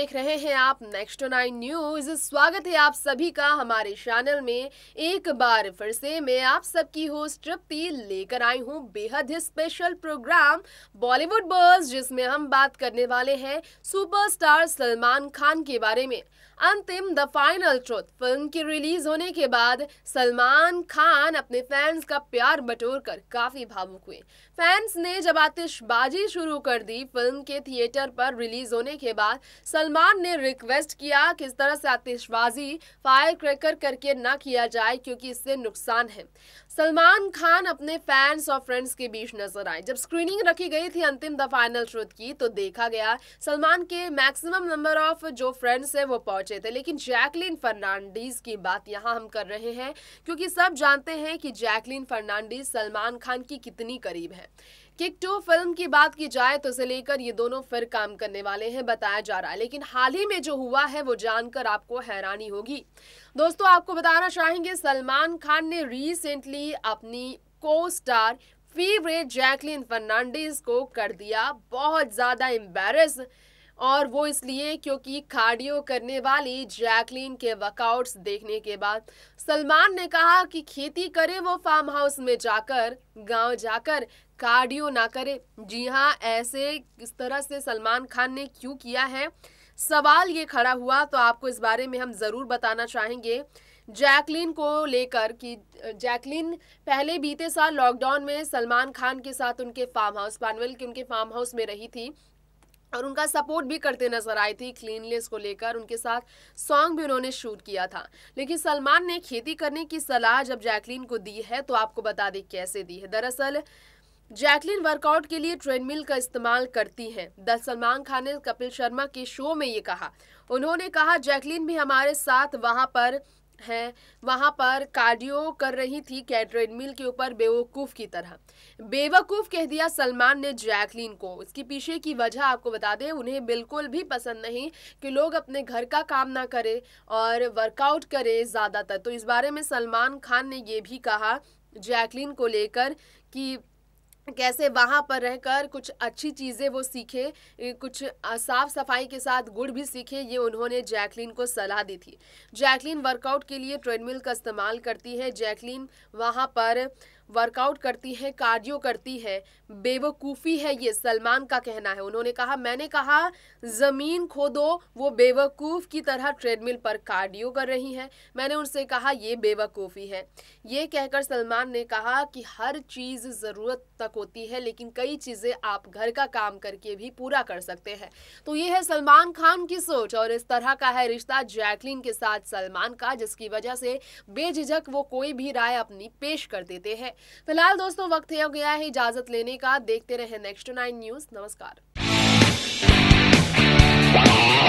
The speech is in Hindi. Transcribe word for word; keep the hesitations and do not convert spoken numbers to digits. देख रहे हैं आप नेक्स्ट नाइन न्यूज। स्वागत है आप सभी का हमारे चैनल में। एक बार फिर से मैं आप सबकी होस्ट तृप्ति लेकर आई हूं बेहद ही स्पेशल प्रोग्राम बॉलीवुड बर्स, जिसमें हम बात करने वाले हैं सुपरस्टार सलमान खान के बारे में। Antim the final truth film के रिलीज होने के बाद सलमान खान अपने फैंस का प्यार बटोर कर काफी भावुक हुए। फैंस ने जब आतिशबाजी शुरू कर दी, फिल्म के थिएटर पर रिलीज होने के बाद सलमान ने रिक्वेस्ट किया कि इस तरह से आतिशबाजी फायर क्रैकर करके ना किया जाए, क्योंकि इससे नुकसान है। सलमान खान अपने फैंस और फ्रेंड्स के बीच नजर आए। जब स्क्रीनिंग रखी गई थी अंतिम द फाइनल ट्रुथ की, तो देखा गया सलमान के मैक्सिमम नंबर ऑफ जो फ्रेंड्स हैं वो पहुंचे थे। लेकिन जैकलिन फर्नांडीज की बात यहां हम कर रहे हैं, क्योंकि सब जानते हैं कि जैकलिन फर्नांडीज सलमान खान की कितनी करीब है। किक टू फिल्म की बात की जाए तो उसे लेकर ये दोनों फिर काम करने वाले हैं बताया जा रहा है, लेकिन हाल ही में जो हुआ है वो जानकर आपको हैरानी होगी। दोस्तों, आपको बताना चाहेंगे सलमान खान ने रिसेंटली अपनी को स्टार फेवरेट जैकलिन फर्नांडीज को कर दिया बहुत ज्यादा एम्बैरेस, और वो इसलिए क्योंकि कार्डियो करने वाली जैकलिन के वर्कआउट्स देखने के बाद सलमान ने कहा कि खेती करे वो फार्म हाउस में जाकर, गांव जाकर कार्डियो ना करे। जी हाँ, ऐसे इस तरह से सलमान खान ने क्यों किया है, सवाल ये खड़ा हुआ। तो आपको इस बारे में हम ज़रूर बताना चाहेंगे जैकलिन को लेकर कि जैकलिन पहले बीते साल लॉकडाउन में सलमान खान के साथ उनके फार्म हाउस पानवेल के उनके फार्म हाउस में रही थी और उनका सपोर्ट भी करते नजर आई थी क्लीननेस को लेकर। उनके साथ सॉन्ग भी उन्होंने शूट किया था। लेकिन सलमान ने खेती करने की सलाह जब जैकलिन को दी है तो आपको बता दें कैसे दी है। दरअसल जैकलिन वर्कआउट के लिए ट्रेडमिल का इस्तेमाल करती हैं। दरअसल सलमान खान ने कपिल शर्मा के शो में ये कहा, उन्होंने कहा जैकलिन भी हमारे साथ वहाँ पर हैं, वहाँ पर कार्डियो कर रही थी क्या ट्रेडमिल के ऊपर बेवकूफ़ की तरह। बेवकूफ़ कह दिया सलमान ने जैकलिन को। इसके पीछे की वजह आपको बता दें, उन्हें बिल्कुल भी पसंद नहीं कि लोग अपने घर का काम ना करें और वर्कआउट करें ज़्यादातर। तो इस बारे में सलमान खान ने ये भी कहा जैकलिन को लेकर कि कैसे वहाँ पर रहकर कुछ अच्छी चीज़ें वो सीखे, कुछ साफ़ सफाई के साथ गुड़ भी सीखे। ये उन्होंने जैकलिन को सलाह दी थी। जैकलिन वर्कआउट के लिए ट्रेडमिल का इस्तेमाल करती है। जैकलिन वहाँ पर वर्कआउट करती है, कार्डियो करती है। बेवकूफ़ी है ये, सलमान का कहना है। उन्होंने कहा, मैंने कहा ज़मीन खोदो, वो बेवकूफ़ की तरह ट्रेडमिल पर कार्डियो कर रही हैं। मैंने उनसे कहा ये बेवकूफ़ी है। ये कहकर सलमान ने कहा कि हर चीज़ ज़रूरत तक होती है, लेकिन कई चीज़ें आप घर का काम करके भी पूरा कर सकते हैं। तो ये है सलमान खान की सोच और इस तरह का है रिश्ता जैकलिन के साथ सलमान का, जिसकी वजह से बेझिझक वो कोई भी राय अपनी पेश कर देते हैं। फिलहाल दोस्तों वक्त हो गया है इजाजत लेने का। देखते रहे नेक्स्ट नाइन न्यूज। नमस्कार।